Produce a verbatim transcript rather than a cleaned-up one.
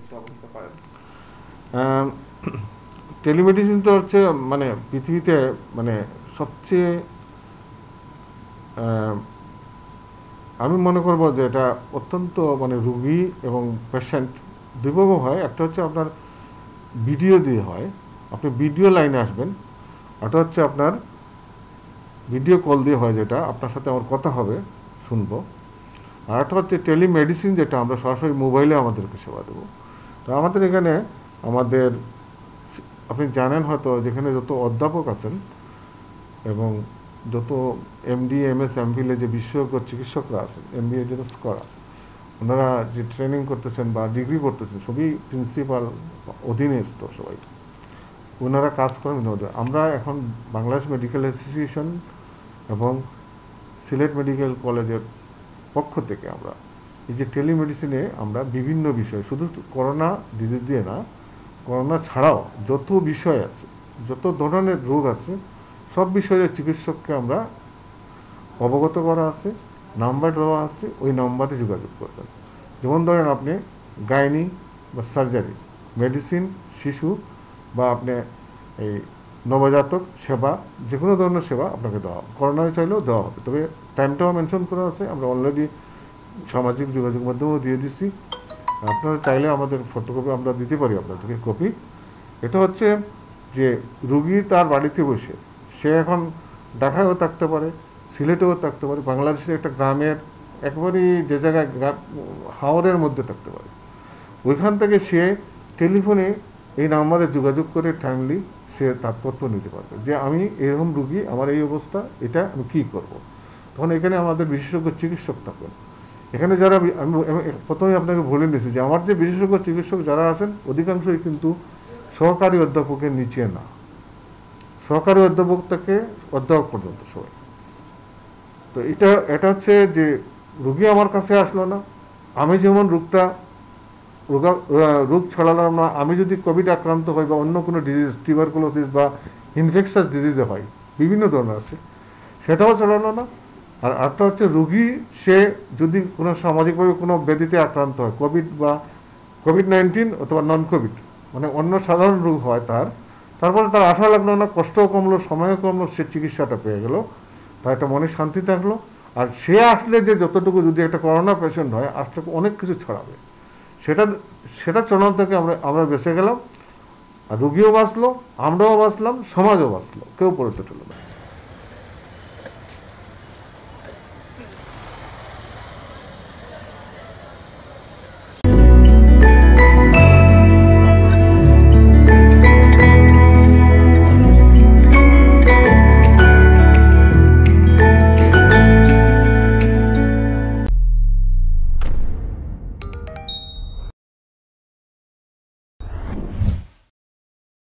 একটু অবহিত করেন। টেলিমেডিসিন তো হচ্ছে মানে পৃথিবীতে মানে সবচেয়ে আমি মনে করব যে এটা অত্যন্ত মানে রোগী এবং পেশেন্ট দুইভাবে হয়। একটা হচ্ছে আপনার ভিডিও দিয়ে হয়, আপনি ভিডিও লাইনে আসবেন, ওটা হচ্ছে আপনার ভিডিও কল দিয়ে হয়, যেটা আপনার সাথে আমার কথা হবে শুনবো। আর একটা হচ্ছে টেলিমেডিসিন, যেটা আমরা সরাসরি মোবাইলে আমাদেরকে সেবা দেবো। তো আমাদের এখানে আমাদের আপনি জানেন হয়তো যেখানে যত অধ্যাপক আছেন এবং যত এমডি এমএস এমফিলে যে বিশেষজ্ঞ চিকিৎসকরা আছেন, এমবিএ যেটা স্কর আছে, ওনারা যে ট্রেনিং করতেছেন বা ডিগ্রি করতেছেন সবই প্রিন্সিপাল অধীনে তো সবাই ওনারা কাজ করেন। আমরা এখন বাংলাদেশ মেডিকেল অ্যাসোসিয়েশন এবং সিলেট মেডিকেল কলেজের পক্ষ থেকে আমরা এই যে টেলিমেডিসিনে আমরা বিভিন্ন বিষয়, শুধু করোনা ডিজিজ দিয়ে না, করোনা ছাড়াও যত বিষয় আছে, যত ধরনের রোগ আছে, সব বিষয়ে চিকিৎসককে আমরা অবগত করা আছে, নাম্বার দেওয়া আছে, ওই নাম্বারে যোগাযোগ করবেন। যেমন ধরেন আপনি গাইনি বা সার্জারি, মেডিসিন, শিশু বা আপনি এই নবজাতক সেবা, যে কোনো ধরনের সেবা আপনাকে দেওয়া হবে, করোনায় চাইলেও দেওয়া হবে। তবে টাইমটাও মেনশন করা আছে, আমরা অলরেডি সামাজিক যোগাযোগ মাধ্যমেও দিয়ে দিচ্ছি, আপনারা চাইলে আমাদের ফটোকপি আমরা দিতে পারি আপনাদেরকে কপি। এটা হচ্ছে যে রুগী তার বাড়িতে বসে, সে এখন ঢাকায়ও থাকতে পারে, সিলেটেও থাকতে পারে, বাংলাদেশের একটা গ্রামের একবারই যে জায়গায় হাওরের মধ্যে থাকতে পারে, ওইখান থেকে সে টেলিফোনে এই নাম্বারে যোগাযোগ করে টাইমলি সে তাৎপর্য নিতে পারবে যে আমি এরকম রুগী, আমার এই অবস্থা, এটা আমি কী করব। তখন এখানে আমাদের বিশেষজ্ঞ চিকিৎসক থাকবেন। এখানে যারা আমি প্রথমেই আপনাকে বলে নিয়েছি যে আমার যে বিশেষজ্ঞ চিকিৎসক যারা আছেন অধিকাংশই কিন্তু সহকারী অধ্যাপকের নিচে না, সহকারী অধ্যাপক থেকে অধ্যাপক পর্যন্ত সবাই। তো এটা এটা হচ্ছে যে রুগী আমার কাছে আসলো না, আমি যেমন রোগটা রোগা রোগ ছড়ালাম না, আমি যদি কোভিড আক্রান্ত হই বা অন্য কোনো ডিজিজ, টিউবারকুলোসিস বা ইনফেকশাস ডিজিজে হয়, বিভিন্ন ধরনের আছে, সেটাও ছড়ালো না। আর আরেকটা হচ্ছে রুগী সে যদি কোনো সামাজিকভাবে কোনো ব্যাধিতে আক্রান্ত হয়, কোভিড বা কোভিড নাইন্টিন অথবা নন কোভিড, মানে অন্য সাধারণ রোগ হয় তার, তারপরে তার আশা লাগলো না, কষ্টও কমলো, সময়ও কমলো, সে চিকিৎসাটা পেয়ে গেল, তার একটা মনে শান্তি থাকলো। আর সে আসলে যে যতটুকু, যদি একটা করোনা পেশেন্ট হয় আসতে অনেক কিছু ছড়াবে, সেটা সেটা ছড়ানো থেকে আমরা আমরা বেঁচে গেলাম, আর রুগীও বাঁচলো, আমরাও বাঁচলাম, সমাজও বাঁচলো, কেউ পড়তে চলো না।